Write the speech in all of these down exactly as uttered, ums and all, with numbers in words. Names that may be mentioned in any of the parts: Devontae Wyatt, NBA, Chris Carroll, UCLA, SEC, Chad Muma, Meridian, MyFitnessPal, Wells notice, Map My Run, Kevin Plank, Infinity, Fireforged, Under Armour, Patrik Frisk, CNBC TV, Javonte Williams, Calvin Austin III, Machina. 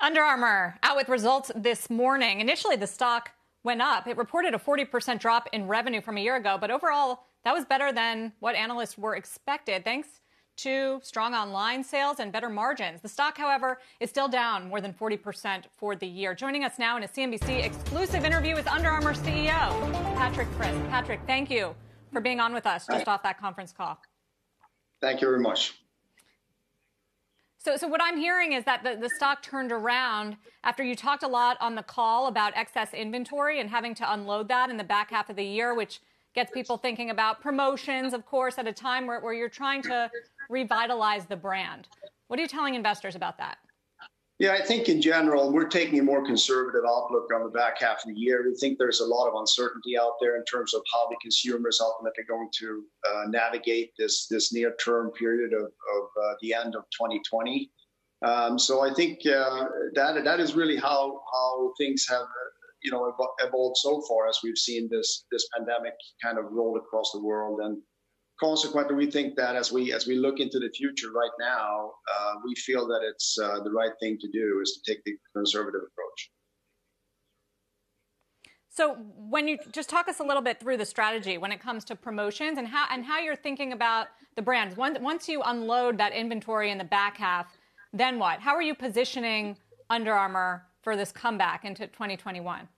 Under Armour out with results this morning. Initially, the stock went up. It reported a forty percent drop in revenue from a year ago, but overall, that was better than what analysts were expected, thanks to strong online sales and better margins. The stock, however, is still down more than forty percent for the year. Joining us now in a C N B C exclusive interview with Under Armour C E O, Patrik Frisk. Patrik, thank you for being on with us just off that conference call. Thank you very much. So, so what I'm hearing is that the, the stock turned around after you talked a lot on the call about excess inventory and having to unload that in the back half of the year, which gets people thinking about promotions, of course, at a time where, where you're trying to revitalize the brand. What are you telling investors about that? Yeah, I think in general, we're taking a more conservative outlook on the back half of the year. We think there's a lot of uncertainty out there in terms of how the consumer is ultimately going to uh, navigate this, this near-term period of, of uh, the end of twenty twenty. Um, so I think uh, that, that is really how, how things have you know, evolved so far as we've seen this, this pandemic kind of roll across the world. And consequently, we think that as we as we look into the future right now, uh, we feel that it's uh, the right thing to do is to take the conservative approach. So when you just talk us a little bit through the strategy when it comes to promotions and how and how you're thinking about the brands. Once, once you unload that inventory in the back half, then what? How are you positioning Under Armour for this comeback into twenty twenty-one?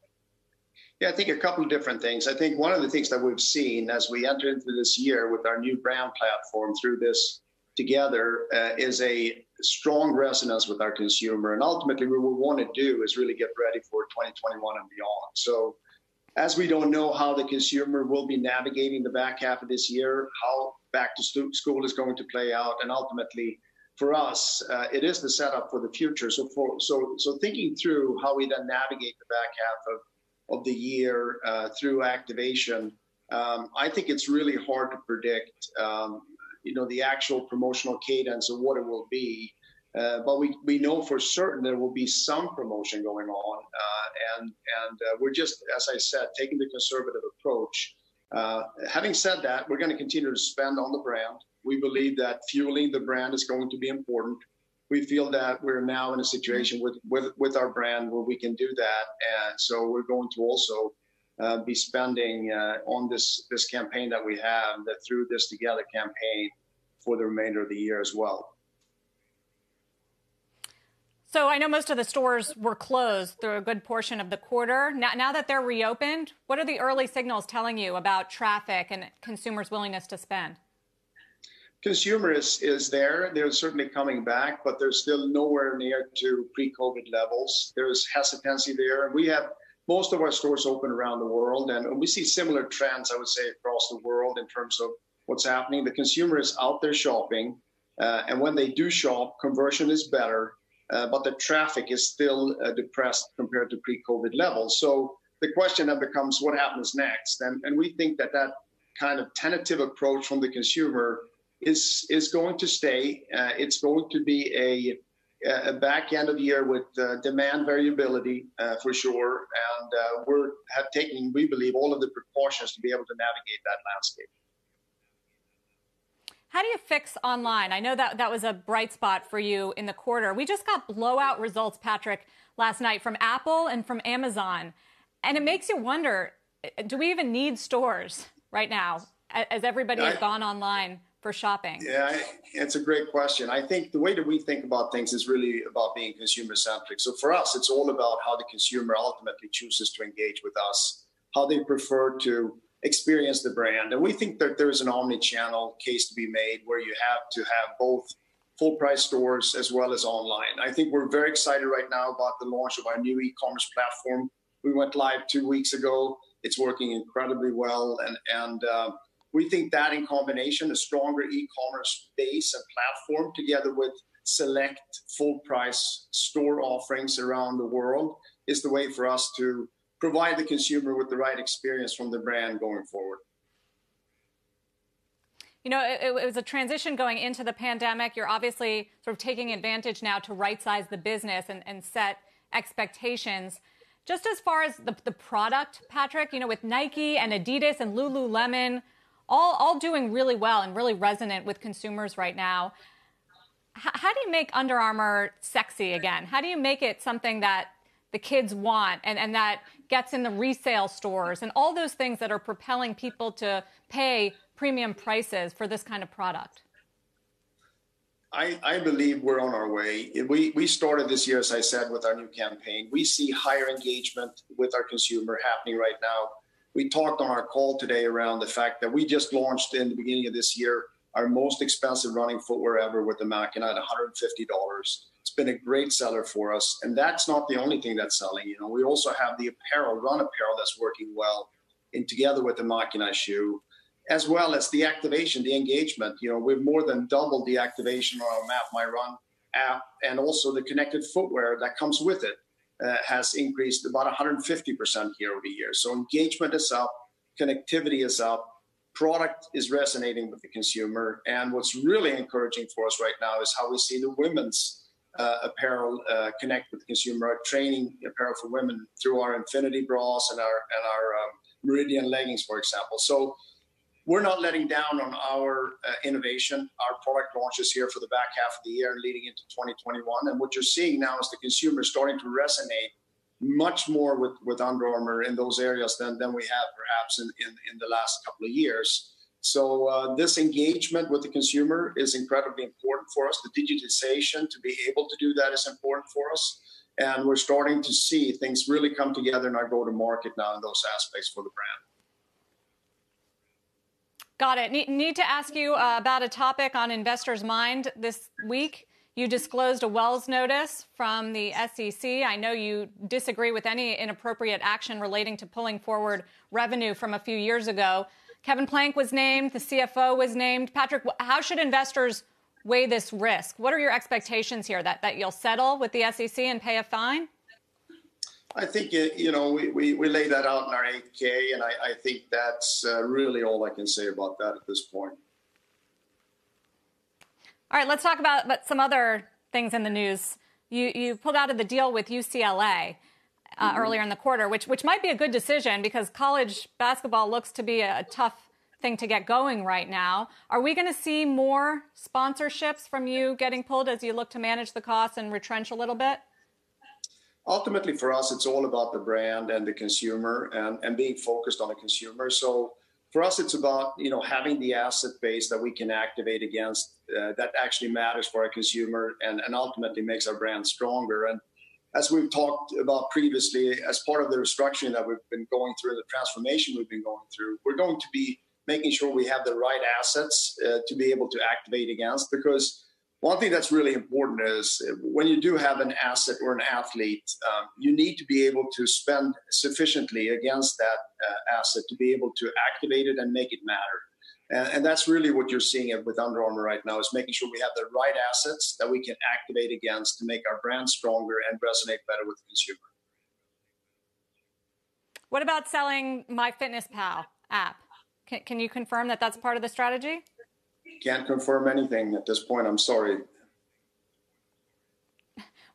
Yeah, I think a couple of different things. I think one of the things that we've seen as we enter into this year with our new brand platform through this together uh, is a strong resonance with our consumer. And ultimately, what we want to do is really get ready for twenty twenty-one and beyond. So as we don't know how the consumer will be navigating the back half of this year, how back to school is going to play out, and ultimately, for us, uh, it is the setup for the future. So, for, so, so thinking through how we then navigate the back half of of the year uh, through activation, um, I think it's really hard to predict, um, you know, the actual promotional cadence of what it will be. Uh, but we, we know for certain there will be some promotion going on. Uh, and and uh, we're just, as I said, taking the conservative approach. Uh, having said that, we're going to continue to spend on the brand. We believe that fueling the brand is going to be important. We feel that we're now in a situation with, with, with our brand where we can do that. And so we're going to also uh, be spending uh, on this, this campaign that we have, the Through This Together campaign, for the remainder of the year as well. So I know most of the stores were closed through a good portion of the quarter. Now, now that they're reopened, what are the early signals telling you about traffic and consumers' willingness to spend? Consumer is, is there. They're certainly coming back, but they're still nowhere near to pre-COVID levels. There's hesitancy there. And we have most of our stores open around the world, and we see similar trends, I would say, across the world in terms of what's happening. The consumer is out there shopping, uh, and when they do shop, conversion is better, uh, but the traffic is still uh, depressed compared to pre-COVID levels. So the question then becomes, what happens next? And, and we think that that kind of tentative approach from the consumer Is, is going to stay. Uh, it's going to be a, a back end of the year with uh, demand variability uh, for sure. And uh, we're have taken, we believe, all of the precautions to be able to navigate that landscape. How do you fix online? I know that that was a bright spot for you in the quarter. We just got blowout results, Patrik, last night from Apple and from Amazon. And it makes you wonder, do we even need stores right now as everybody has gone online for shopping? Yeah, it's a great question. I think the way that we think about things is really about being consumer-centric. So for us, it's all about how the consumer ultimately chooses to engage with us, how they prefer to experience the brand. And we think that there is an omni-channel case to be made where you have to have both full-price stores as well as online. I think we're very excited right now about the launch of our new e-commerce platform. We went live two weeks ago. It's working incredibly well, and, and uh, we think that in combination, a stronger e-commerce base and platform together with select full-price store offerings around the world is the way for us to provide the consumer with the right experience from the brand going forward. You know, it, it was a transition going into the pandemic. You're obviously sort of taking advantage now to right-size the business and, and set expectations. Just as far as the, the product, Patrik, you know, with Nike and Adidas and Lululemon, All, all doing really well and really resonant with consumers right now. how do you make Under Armour sexy again? How do you make it something that the kids want and, and that gets in the resale stores and all those things that are propelling people to pay premium prices for this kind of product? I, I believe we're on our way. We, we started this year, as I said, with our new campaign. We see higher engagement with our consumer happening right now. We talked on our call today around the fact that we just launched in the beginning of this year our most expensive running footwear ever with the Machina at one hundred fifty dollars. It's been a great seller for us. And that's not the only thing that's selling. You know, we also have the apparel, run apparel, that's working well in together with the Machina shoe, as well as the activation, the engagement. You know, we've more than doubled the activation on our Map My Run app, and also the connected footwear that comes with it uh, has increased about one hundred fifty percent year over year. So engagement is up, connectivity is up, product is resonating with the consumer. And what's really encouraging for us right now is how we see the women's uh, apparel uh, connect with the consumer. Our training apparel for women through our Infinity bras and our, and our um, Meridian leggings, for example. So we're not letting down on our uh, innovation, our product launches here for the back half of the year and leading into twenty twenty-one. And what you're seeing now is the consumer starting to resonate much more with, with Under Armour in those areas than, than we have perhaps in, in, in the last couple of years. So uh, this engagement with the consumer is incredibly important for us. The digitization to be able to do that is important for us. And we're starting to see things really come together in our go-to-market now in those aspects for the brand. Got it. Ne- need to ask you uh, about a topic on investors' mind this week. You disclosed a Wells notice from the S E C. I know you disagree with any inappropriate action relating to pulling forward revenue from a few years ago. Kevin Plank was named. The C F O was named. Patrik, how should investors weigh this risk? What are your expectations here, that, that you'll settle with the S E C and pay a fine? I think, you know, we, we, we lay that out in our eight K, and I, I think that's uh, really all I can say about that at this point. All right, let's talk about but some other things in the news. You, you pulled out of the deal with U C L A uh, mm-hmm. earlier in the quarter, which, which might be a good decision because college basketball looks to be a tough thing to get going right now. Are we going to see more sponsorships from you getting pulled as you look to manage the costs and retrench a little bit? Ultimately, for us, it's all about the brand and the consumer and, and being focused on the consumer. So for us, it's about, you know, having the asset base that we can activate against uh, that actually matters for our consumer and, and ultimately makes our brand stronger. And as we've talked about previously, as part of the restructuring that we've been going through, the transformation we've been going through, we're going to be making sure we have the right assets uh, to be able to activate against, because one thing that's really important is when you do have an asset or an athlete, um, you need to be able to spend sufficiently against that uh, asset to be able to activate it and make it matter. And, and that's really what you're seeing with Under Armour right now, is making sure we have the right assets that we can activate against to make our brand stronger and resonate better with the consumer. What about selling MyFitnessPal app? Can, can you confirm that that's part of the strategy? Can't confirm anything at this point. I'm sorry.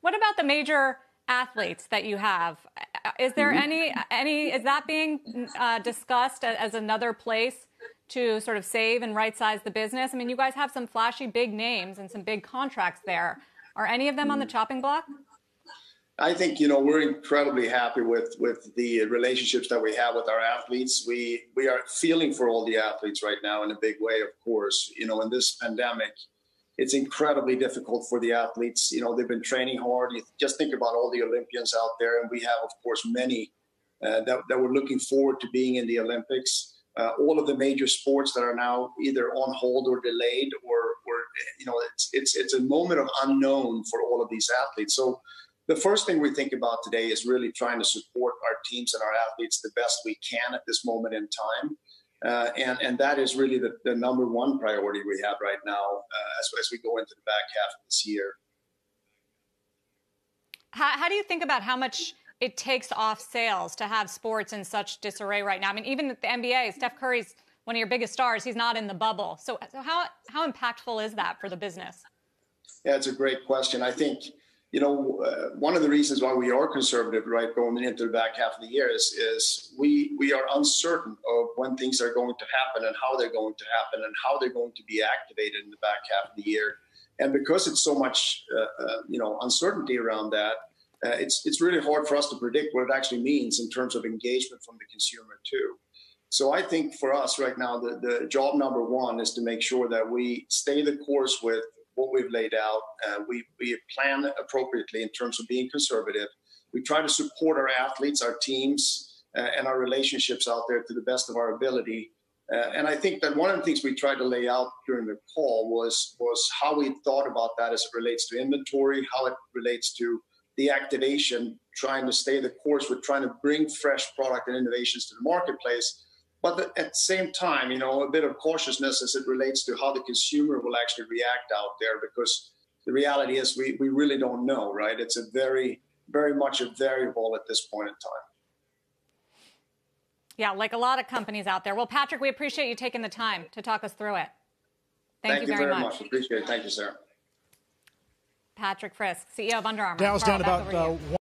What about the major athletes that you have? Is there mm-hmm. any, any, is that being uh, discussed as another place to sort of save and right-size the business? I mean, you guys have some flashy big names and some big contracts there. Are any of them mm-hmm. on the chopping block? I think, you know, we're incredibly happy with, with the relationships that we have with our athletes. We we are feeling for all the athletes right now in a big way, of course. You know, in this pandemic, it's incredibly difficult for the athletes. You know, they've been training hard. You just think about all the Olympians out there. And we have, of course, many uh, that, that were looking forward to being in the Olympics. Uh, all of the major sports that are now either on hold or delayed, or, or you know, it's, it's, it's a moment of unknown for all of these athletes. So the first thing we think about today is really trying to support our teams and our athletes the best we can at this moment in time. Uh, and, and that is really the, the number one priority we have right now uh, as, as we go into the back half of this year. How, how do you think about how much it takes off sales to have sports in such disarray right now? I mean, even at the N B A, Steph Curry's one of your biggest stars. He's not in the bubble. So, so how, how impactful is that for the business? Yeah, it's a great question. I think, you know, uh, one of the reasons why we are conservative, right, going into the back half of the year is, is we we are uncertain of when things are going to happen and how they're going to happen and how they're going to be activated in the back half of the year. And because it's so much, uh, uh, you know, uncertainty around that, uh, it's it's really hard for us to predict what it actually means in terms of engagement from the consumer too. So I think for us right now, the, the job number one is to make sure that we stay the course with what we've laid out. Uh, we, we plan appropriately in terms of being conservative. We try to support our athletes, our teams, uh, and our relationships out there to the best of our ability. Uh, and I think that one of the things we tried to lay out during the call was, was how we thought about that as it relates to inventory, how it relates to the activation, trying to stay the course with trying to bring fresh product and innovations to the marketplace. But at the same time, you know, a bit of cautiousness as it relates to how the consumer will actually react out there, because the reality is we, we really don't know, right? It's a very, very much a variable at this point in time. Yeah, like a lot of companies out there. Well, Patrik, we appreciate you taking the time to talk us through it. Thank, Thank you, you very, very much. much. Appreciate it. Thank you, Sarah. Patrik Frisk, C E O of Under Armour. Now it's down about